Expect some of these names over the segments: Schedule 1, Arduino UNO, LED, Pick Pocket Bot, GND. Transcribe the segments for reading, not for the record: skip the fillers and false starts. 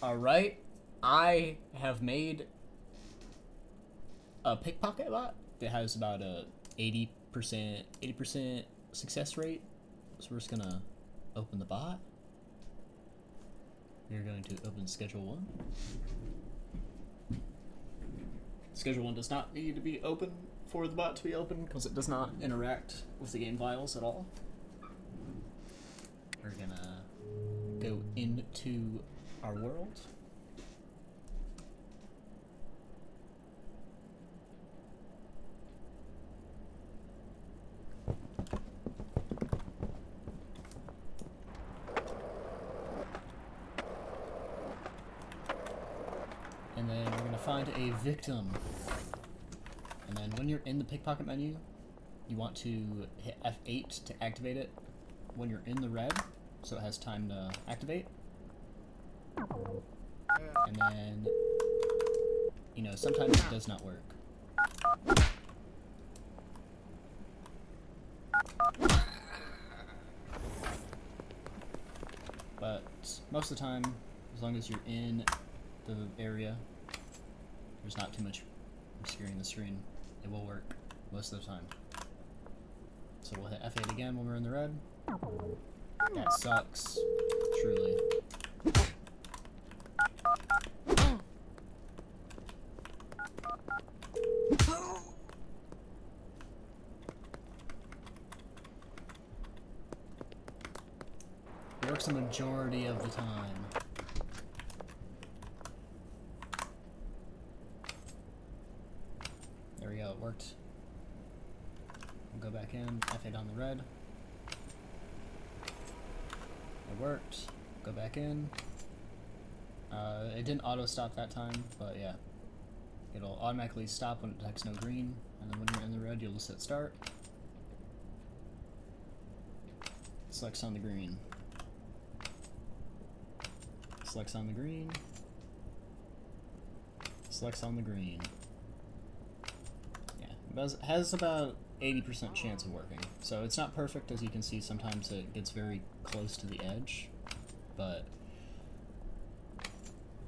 Alright, I have made a pickpocket bot that has about a 80% success rate. So we're just gonna open the bot. We're going to open Schedule 1. Schedule 1 does not need to be open for the bot to be open because it does not interact with the game files at all. We're gonna go into our world. And then we're gonna find a victim. And then when you're in the pickpocket menu, you want to hit F8 to activate it when you're in the red, so it has time to activate. And then, you know, sometimes it does not work. But most of the time, as long as you're in the area, there's not too much obscuring the screen, it will work most of the time. So we'll hit F8 again when we're in the red. That sucks, truly. It works the majority of the time. There we go, it worked. We'll go back in, F8 on the red. It worked. Go back in. It didn't auto-stop that time, but yeah. It'll automatically stop when it detects no green, and then when you're in the red, you'll just hit start. Selects on the green. Selects on the green. Selects on the green. Yeah, it has about 80% chance of working. So it's not perfect, as you can see, sometimes it gets very close to the edge, but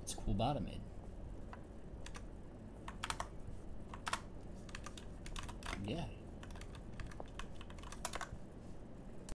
it's a cool bot I made. Yeah.